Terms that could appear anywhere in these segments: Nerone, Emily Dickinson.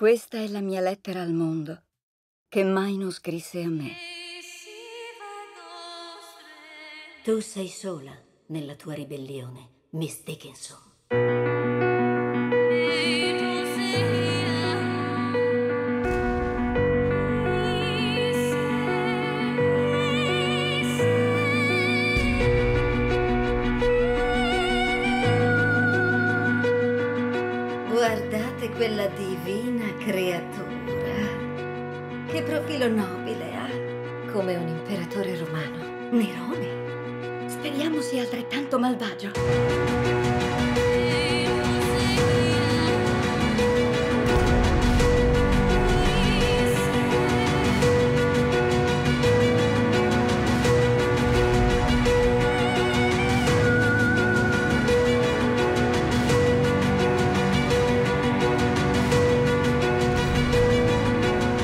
Questa è la mia lettera al mondo, che mai non scrisse a me. Tu sei sola nella tua ribellione, Miss Dickinson. Guardate quella divina creatura. Che profilo nobile ha, come un imperatore romano, Nerone. Speriamo sia altrettanto malvagio.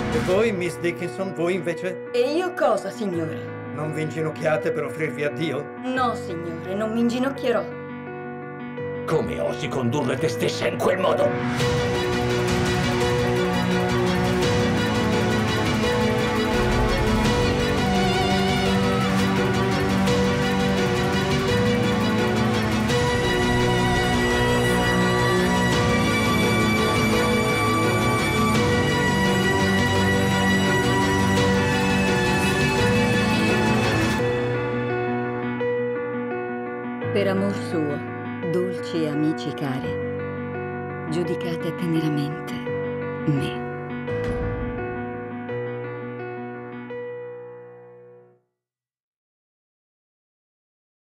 E voi, Miss Dickinson, voi invece? E io cosa, signore? Non vi inginocchiate per offrirvi a Dio? No, signore, non mi inginocchierò. Come osi condurre te stessa in quel modo? Per amor suo, dolci amici cari, giudicate teneramente me.